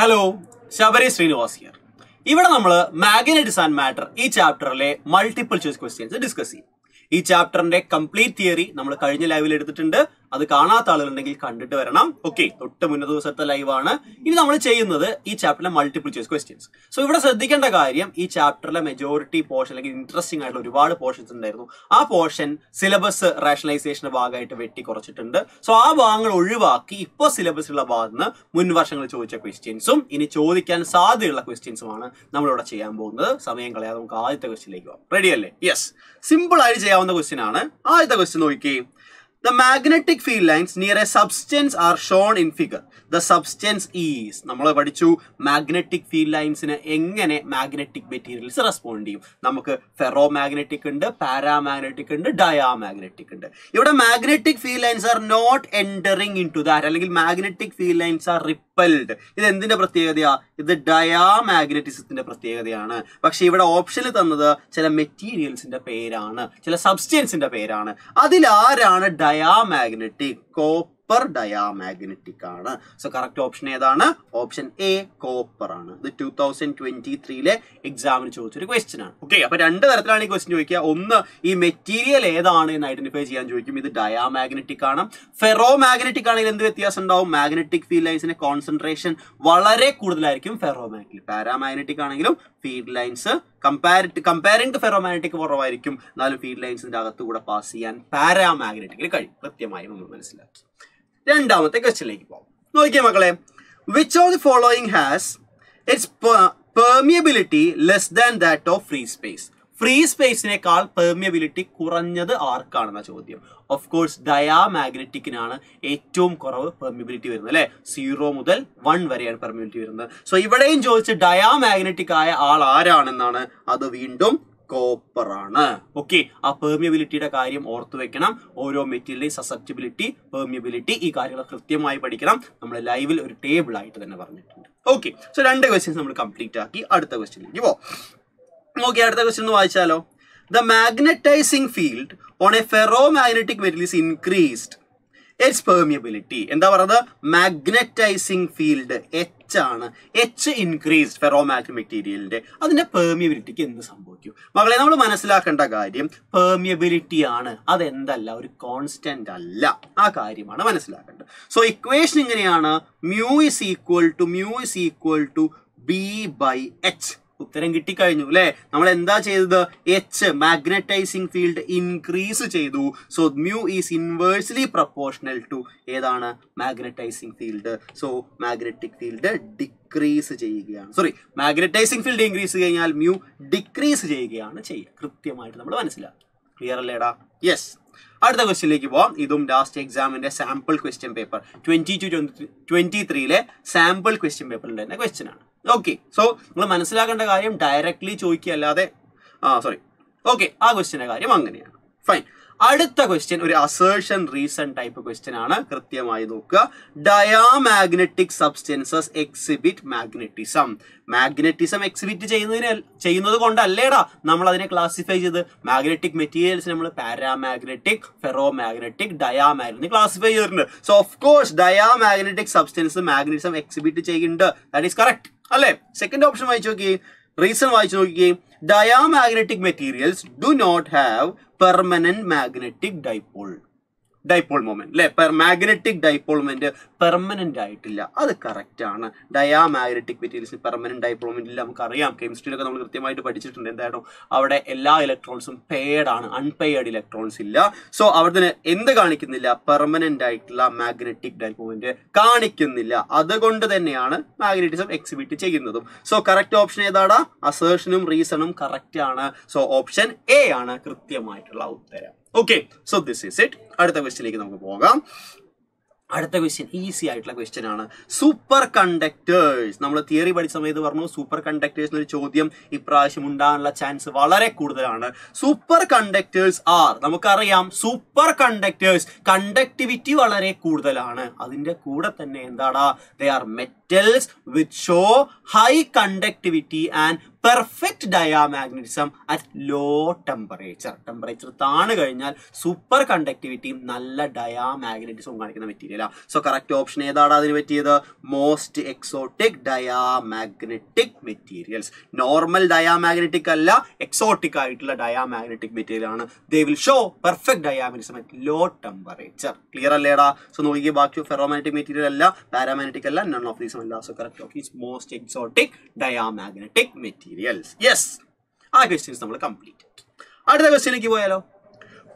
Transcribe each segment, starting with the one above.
Hello, Shabari Srinivas here. Here we will Magnetism and Matter, this chapter multiple choice questions discuss. This chapter is complete theory. We will see the live video. Okay, this is the chapter multiple choice questions. So, if you look at this chapter, the majority portion is interesting. That portion is syllabus rationalization. So, that is the syllabus. So, ready? Yes. Simple idea. The magnetic field lines near a substance are shown in figure. The substance is. We have magnetic field lines in magnetic materials respond. We have ferromagnetic, paramagnetic and diamagnetic. Here magnetic field lines are not entering into that. Magnetic field lines are repelled. This is the diamagnetism. But here the option is materials in the pair, substance in the pair. That is diamagnetic, copper diamagnetic. So correct option is option A, copper. The 2023 exam question. Okay, so two question. One, this material is identified. This diamagnetic. Ferromagnetic is magnetic field lines in concentration. Very ferromagnetic. Paramagnetic field lines. Comparing to ferromagnetic field lines in the pass and paramagnetic. Which of the following has its permeability less than that of free space? Free space is called permeability arc. Of course, diamagnetic is permeability. 0 to 1 variant permeability. So, if you have diamagnetic, that is copper. Okay, permeability is ortho material susceptibility, permeability. We table. Okay, so two questions we complete. Okay, the magnetizing field on a ferromagnetic material is increased. Its permeability. And the magnetizing field H increased ferromagnetic material. That is permeability. Permeability is a constant. So equation is mu is equal to B by H. H magnetizing field increase. So mu is inversely proportional to magnetizing field. So magnetic field decrease. Sorry, magnetizing field increase mu decrease. Clear? Yes. Another question like this last exam in the sample question paper 22-23 sample question paper question. Okay, so we will directly choose. Sorry. Okay, that question is fine. Another question is assertion reason type question. Diamagnetic substances exhibit magnetism. Magnetism exhibit we classify magnetic materials paramagnetic, ferromagnetic, diamagnetic classify. So of course diamagnetic substance magnetism exhibit, that is correct. Second option reason diamagnetic materials do not have permanent magnetic dipole. Dipole moment. Magnetic dipole moment permanent dipole. That is correct. Diamagnetic materials permanent dipole moment. We have chemistry. We all electrons are paired, unpaired electrons. So, there is no permanent dipole, magnetic dipole. That is magnetism exhibited. So, correct option is assertion, reason correct. So, option A is correct. Okay, so this is it. Another question easy question. Superconductors. Namala theory padi samayathu parnu superconductors nu chodyam iprasham undaanalla chance valare kooduthana. Superconductors are namukariyam superconductors conductivity valare kooduthalana. Adinte kooda thanne endada they are metals which show high conductivity and perfect diamagnetism at low temperature. Temperature thaanu kayinjal super conductivity nalla diamagnetism kanikkunna material. So correct option edana adinu pettiyathu most exotic diamagnetic materials. Normal diamagnetic alla exotic aayittulla diamagnetic material aanu. They will show perfect diamagnetism at low temperature. Clear alleda? So nokki baaki ferromagnetic material alla paramagnetic alla none of these alla. So correct option is most exotic diamagnetic materials. Yes, our question is completed. Adutha question ku poyalo.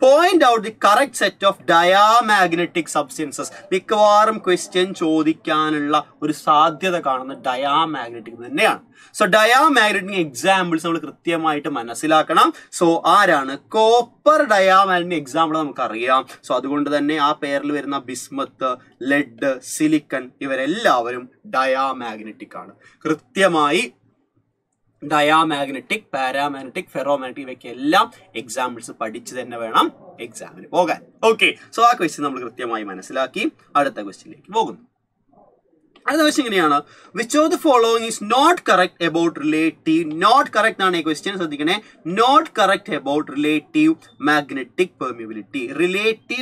Point out the correct set of diamagnetic substances. Mikavarum question chodikkanulla oru sadhyada kaanuna diamagnetic thanneyanu. So diamagnetic examples nammal krithyamayitte manasilakanam. So aarana copper diamagnetic example namukku ariyam. So adukondu thanne aa peril veruna bismuth, lead, silicon ivarellavarum diamagnetic aanu. Krithyamayi diamagnetic, paramagnetic, ferromagnetic like all examples padichu thanne venam exam il pogan. Okay, so aa question nammal krithyamayi manasilakki adutha question like pogunu. Adutha question ingana, which of the following is not correct about relative, not correct aanu ee question sadhikane, not correct about relative magnetic permeability ayi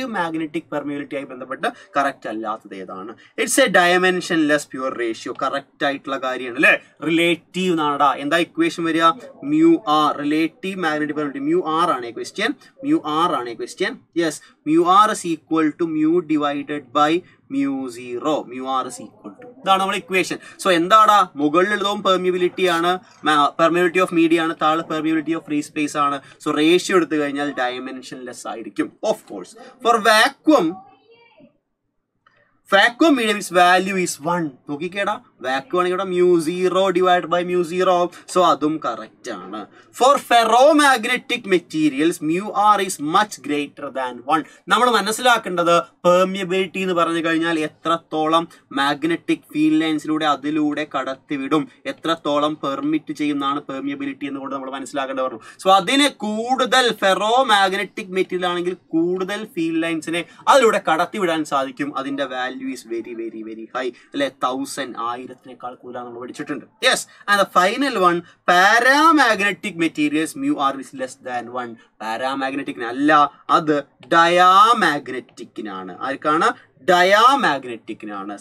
bandhappetta correct allathathu edana. It's a dimensionless pure ratio, correct aayittulla karyam alle relative naada endha equation variya mu r relative magnetic permeability mu r aanu ee question, mu r aanu ee question. Yes, mu r is equal to mu divided by mu0, mu r is equal to. That's our equation. So, endada mugalilum permeability aanu, permeability of media aanu, thaala permeability of free space aanu. So, ratio eduthu kaynal dimensionless aayirikkum. Of course, for vacuum, vacuum medium is value is 1. Okay, keda vacuum anikeda mu0 divided by mu0. So, adum correct aanu. For ferromagnetic materials, mu r is much greater than 1. നമ്മൾ മനസ്സിലാക്കേണ്ടത് permeability എന്ന് പറഞ്ഞു കഴിഞ്ഞാൽ എത്രത്തോളം magnetic field ലൈൻസിലൂടെ അതിലൂടെ കടത്തിവിടും, എത്രത്തോളം permit ചെയ്യുന്നതാണ് permeability എന്ന് കൂടെ നമ്മൾ മനസ്സിലാക്കേണ്ടത് പറഞ്ഞു. സോ അതിനെ കൂടുതൽ ഫെറോമാഗ്നറ്റിക് മെറ്റീരിയൽ ആണെങ്കിൽ കൂടുതൽ ഫീൽഡ് ലൈൻസിനെ അതിലൂടെ കടത്തിവിടാൻ സാധിക്കും. അതിന്റെ value is very very very high അല്ലെ, 1000 ആയിരത്തിനേക്കാൾ കൂടുതലാണ് നമ്മൾ പഠിച്ചിട്ടുണ്ട്. Yes, and the final one paramagnetic materials mu r is less than 1. പാരാമാഗ്നറ്റിക്കിനല്ല അത് ഡയാമാഗ്നറ്റിക്കിനാണ്. ആർക്കാണ്? ഡയാമാഗ്നറ്റിക്കിനാണ്,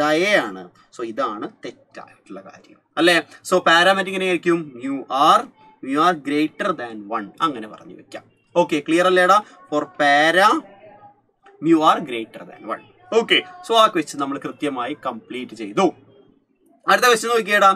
ഡയയാണ്. സോ ഇതാണ് തെറ്റായിട്ടുള്ള കാര്യം അല്ലേ. സോ പാരാമാഗ്നറ്റിക്കിനെ ആയിരിക്കും mu r ഗ്രേറ്റർ ദാൻ 1 അങ്ങനെ പറഞ്ഞു വെക്കാം. ഓക്കെ, ക്ലിയർ അല്ലേടാ? For para mu r greater than 1. Okay, so ആ ക്വസ്റ്റ്യൻ നമ്മൾ കൃത്യമായി കംപ്ലീറ്റ് ചെയ്തു. അടുത്ത ക്വസ്റ്റ്യൻ നോക്കിയേടാ.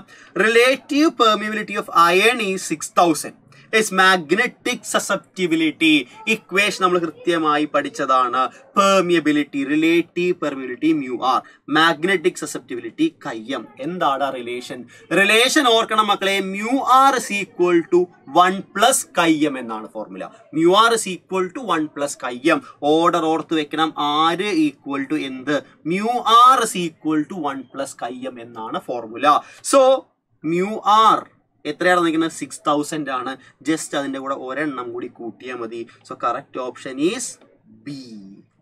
Relative permeability of iron is 6000. Is magnetic susceptibility equation നമ്മൾ കൃത്യമായി പഠിച്ചതാണ്. Permeability, relative permeability mu r, magnetic susceptibility കയ്യം. എന്താണ് റിലേഷൻ? റിലേഷൻ ഓർക്കണം മക്കളെ, mu r is equal to 1 plus കയ്യം എന്നാണ് formula. mu r is equal to 1 plus കയ്യം. ഓർഡർ ഓർത്ത് വെക്കണം, ആര് ഈക്വൽ ടു എന്ത്, mu r is equal to 1 plus കയ്യം എന്നാണ് ഫോർമുല. സോ mu r എത്രയാണ് നിൽക്കുന്നത്? 6000 ആണ്. ജസ്റ്റ് അതിൻ്റെ കൂടെ ഒരെണ്ണം കൂടി കൂട്ടിയാൽ മതി. So correct option is B.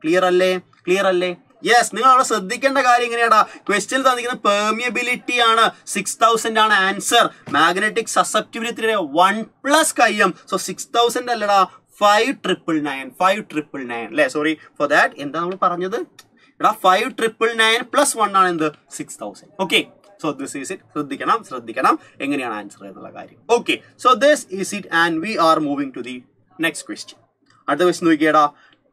Clear അല്ലേ? ക്ലിയർ അല്ലേ? യെസ്, നിങ്ങൾ അവിടെ ശ്രദ്ധിക്കേണ്ട കാര്യം എങ്ങനെയാടാ, ക്വസ്റ്റ്യൻ തന്നിരിക്കുന്ന പെർമിയബിലിറ്റി ആണ്, 6000 ആണ് ആൻസർ. മാഗ്നറ്റിക് സസെപ്റ്റിബിലിറ്റി 1 പ്ലസ് കയ്യം. സോ 6000 അല്ലടാ, 5999 അല്ലേ. Sorry for that. എന്താ നമ്മൾ പറഞ്ഞത് എടാ? 5999 + 1 ആണ് എന്ത്? 6000. Okay, so this is it. ശ്രദ്ധിക്കണം എങ്ങനെയാണ് ആൻസർ എന്നുള്ള കാര്യം. Okay, so this is it and we are moving to the next question. അടുത്ത ക്വസ്റ്റ്യൻ നോക്കിയേടാ.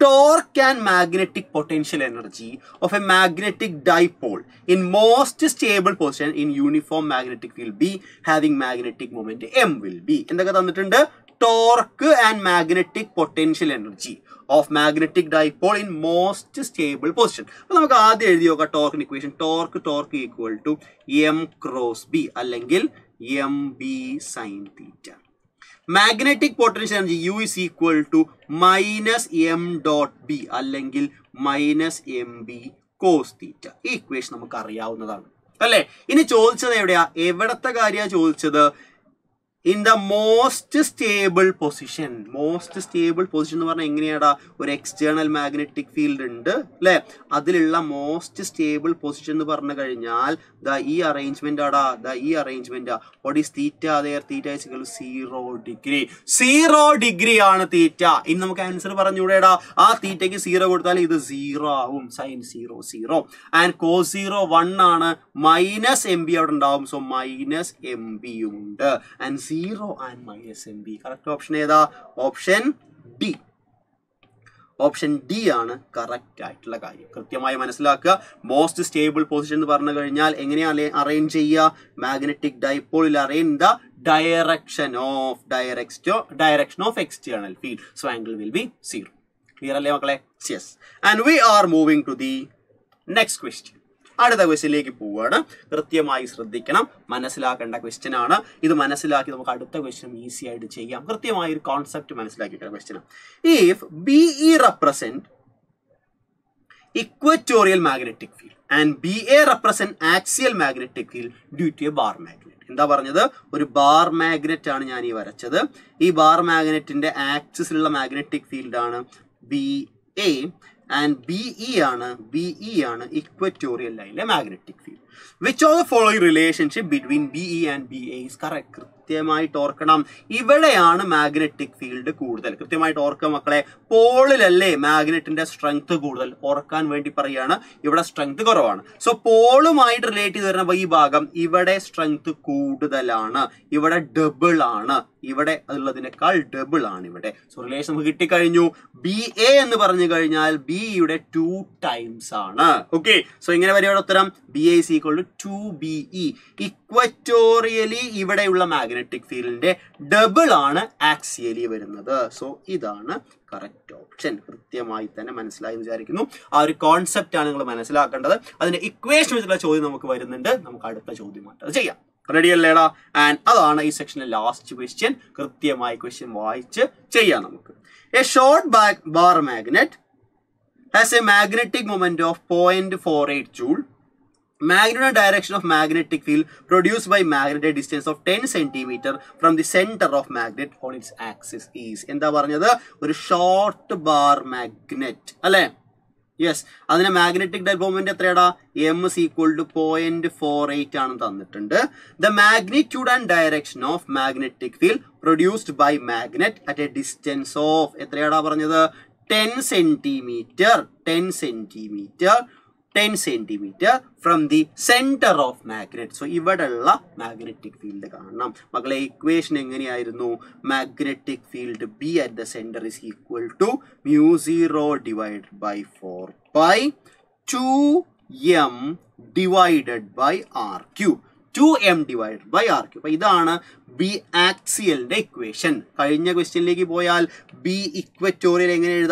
Torque and magnetic potential energy of a magnetic dipole in most stable position in uniform magnetic field B having magnetic moment M will be. എന്തൊക്കെ തന്നിട്ടുണ്ട്? Torque and magnetic potential energy of magnetic dipole in most stable position. അപ്പോൾ നമുക്ക് ആദ്യം എഴുതി നോക്കാം ടോർക്കിന്റെ equation. Torque equal to M × B അല്ലെങ്കിൽ MB sin θ. Magnetic potential energy U is equal to -M.B അല്ലെങ്കിൽ -MB cos θ. ഈ ഇക്വേഷൻ നമുക്ക് അറിയാവുന്നതാണ് അല്ലേ. ഇനി ചോദിച്ചത് എവിടെയാ, എവിടത്തെ കാര്യമാണ് ചോദിച്ചത്? in the most stable position. Most stable position or external magnetic field adililla most stable position the arrangement what is theta there? Theta is equal to 0 degree. 0 degree aanu theta. In namak answer paranjuda theta ki 0 koduthal idu 0 sin 0 0 and cos 0 1 aanu minus mb avundavum, so minus mb undu and 0 and minus mb. Correct option is option D. Option D is correct. Most stable position arrange magnetic dipole arrange the direction of external field. So angle will be 0. Clear? Yes. And we are moving to the next question. Another question is question. If BE represent equatorial magnetic field and BA represent axial magnetic field due to a bar magnet. Or bar magnet bar magnet in the axis magnetic field BA. And BE equatorial line magnetic field. Which of the following relationship between BE and BA is correct? Magnetic field pole magnet strength strength. So pole might relate strength double. So relation BA B 2 times. Okay. So BA is equal to 2BE. Equatorially magnetic field double axially. So this is the correct option. Our concept equation is ready allada, and adana is section last question. A short bar magnet has a magnetic moment of 0.48 joule. Magnetic direction of magnetic field produced by magnet at distance of 10 cm from the center of magnet on its axis is. A short bar magnet. Yes, that's the magnetic dipole moment M is equal to 0.48. The magnitude and direction of magnetic field produced by magnet at a distance of 10 cm from the center of magnet. So, this is magnetic field. The equation is magnetic field B at the center is equal to mu 0 divided by 4 pi 2m divided by RQ. 2m divided by RQ. This is B axial equation. Question B equatorial is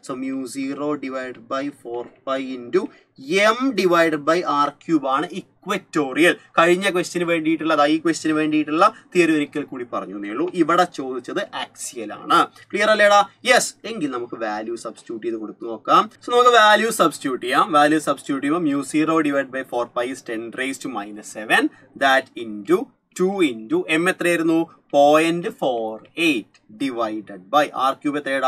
so mu 0 divided by 4 pi into m divided by r cube is equatorial. Question theory axial. Clear? Yes. Value substitute. So value substitute. Value substitute mu 0 divided by 4 pi is 10 raised to minus 7. That into 2 into m 0.48 divided by r cube 10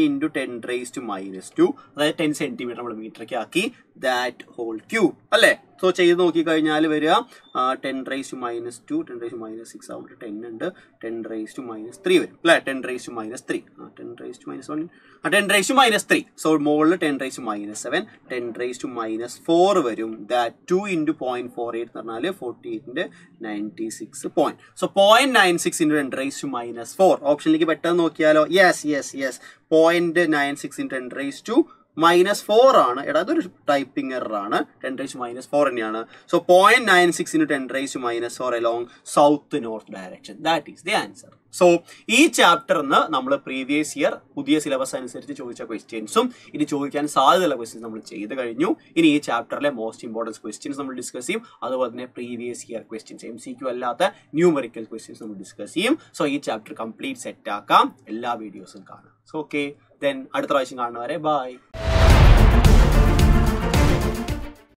into 10 raised to minus 2. That 10 centimeter meter that whole cube. So, 10 raised to minus 2, 10 raised to minus 6, 10 and 10 raised to minus 3. 10 raised to minus 3, 10 raised to minus 1, 10 raised to minus 3. So, more 10 raised to minus 7, 10 raised to minus 4. That 2 into 0.48, 48 into 96 point. So, 0.96 into 10 raised to minus 4. Option like better. Yes. 0.96 into 10 raised to minus 4 is typing error. 10 raised to minus 4. So 0.96 into 10 raised to minus 4 along south to north direction. That is the answer. So, each chapter we previous year, new syllabus and questions. So, this is the questions. In each chapter, the most important questions we discuss. Otherwise, previous year questions, MCQ, numerical questions we discuss. So, each chapter complete set. All videos. So, okay. Then, bye.